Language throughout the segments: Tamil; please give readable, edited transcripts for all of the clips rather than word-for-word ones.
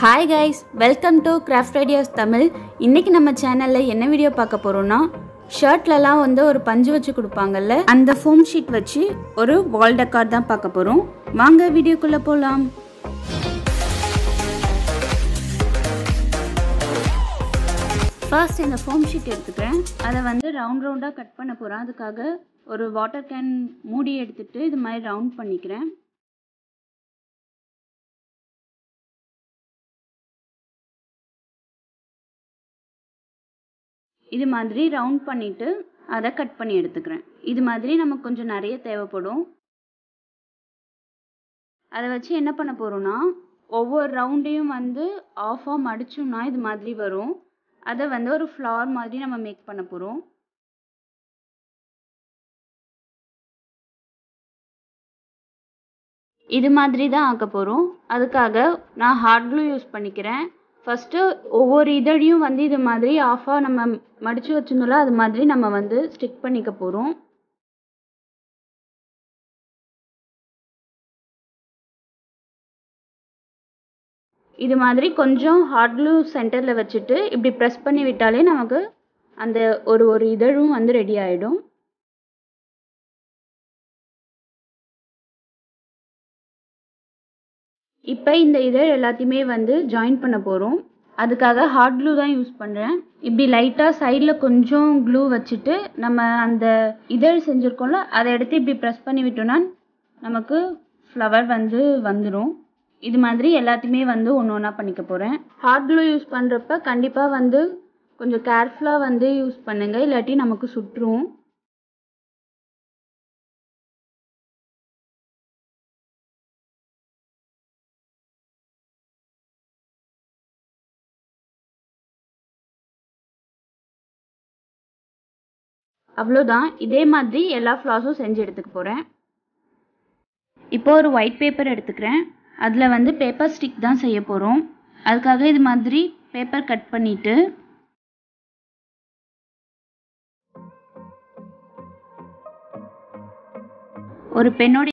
Hi guys welcome to craft ideas Tamil इन्नैक्कु नम्म चैनल एन्ना वीडियो पार्क्क पोरोम்னா ஷர்ட்லலாம் வந்து ஒரு பஞ்சு வச்சு கொடுப்பாங்கல்ல அந்த ஃபோம் ஷீட் வச்சு ஒரு வால் டெக்கார் தான் பார்க்க போறோம் வாங்க வீடியோக்குள்ள போலாம் ஃபர்ஸ்ட் இந்த ஃபோம் ஷீட் எடுத்துக்கிறேன் அதை வந்து ரவுண்ட் ரவுண்டா கட் பண்ண போறேன் அதுக்காக ஒரு வாட்டர் கேன் மூடி எடுத்துட்டு இது மாதிரி ரவுண்ட் பண்ணிக்கிறேன் இது மாதிரி ரவுண்ட் பண்ணிட்டு அத கட் பண்ணி எடுத்துக்கிறேன் இது மாதிரி நமக்கு கொஞ்சம் நிறைய தேவைப்படும் அத வச்சு என்ன பண்ண போறோம்னா ஒவ்வொரு ரவுண்டையும் வந்து ஆஃபா மடிச்சோம்னா இது மாதிரி வரும் அத வந்து ஒரு ஃப்ளவர் மாதிரி நம்ம மேக் பண்ண போறோம் இது மாதிரி தான் ஆக்க போறோம் அதுக்காக நான் ஹார்ட் glue யூஸ் பண்ணிக்கிறேன் फर्स्ट ओवर इधड़ियों वंदी इधर माध्यरी आफा नम्मा मर्चु अच्छुनोला इधर माध्यरी नम्मा वंदे स्टिक पनी कपोरों इधर माध्यरी कुंजों हार्ड ग्लू सेंटर ले वच्चिटे इब्री प्रेस पनी विटाले नमक अंदर ओर ओर इधड़ों अंदर रेडी आयडों இப்போ இந்த இதழ் எல்லாத்தையுமே வந்து ஜாயின் பண்ண போறோம் அதுக்காக ஹார்ட் glue தான் யூஸ் பண்றேன் இப்படி லைட்டா சைடுல கொஞ்சம் glue வச்சிட்டு நம்ம அந்த இதழ் செஞ்சிருக்கோம்ல அதை எடுத்து இப்படி பிரஸ் பண்ணி விட்டோம்னா நமக்கு flower வந்து வந்துரும் இது மாதிரி எல்லாத்தையுமே வந்து ஒவ்வொண்ணா பண்ணிக்க போறேன் ஹார்ட் glue யூஸ் பண்றப்ப கண்டிப்பா வந்து கொஞ்சம் கேர்ஃபுல்லா வந்து யூஸ் பண்ணுங்க இல்லாட்டி நமக்கு சுற்றும் அவ்ளோதான் இதே மாதிரி எல்லா ஃப்ளாஸும் செஞ்சு எடுத்துக்க போறேன் இப்போ ஒரு ஒயிட் பேப்பர் எடுத்துக்கிறேன் அதுல வந்து பேப்பர் ஸ்டிக் தான் செய்ய போறோம் அதுக்காக இது மாதிரி பேப்பர் கட் பண்ணிட்டு ஒரு பென்னோட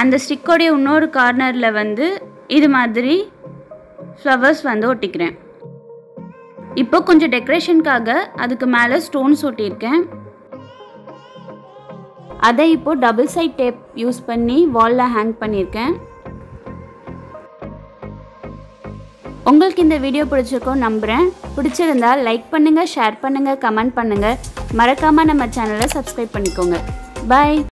அந்த ஸ்டிக்கோட இன்னொரு கார்னர்ல வந்து இது மாதிரி ஃப்ளவர்ஸ் வந்து ஒட்டிக்கிறேன் இப்போ கொஞ்சம் டெக்கரேஷனுக்காக அதுக்கு மேல ஸ்டோன்ஸ் ஒட்டியிருக்கேன் அதை இப்போ டபுள் சைட் டேப் யூஸ் பண்ணி வால்ல ஹேங் பண்ணியிருக்கேன் உங்களுக்கு இந்த வீடியோ பிடிச்சிருக்கும் நம்புறேன். பிடிச்சிருந்தா லைக் பண்ணுங்க, ஷேர் பண்ணுங்க, கமெண்ட் பண்ணுங்க. மறக்காம நம்ம சேனலை சப்ஸ்கிரைப் பண்ணிக்கோங்க. பை.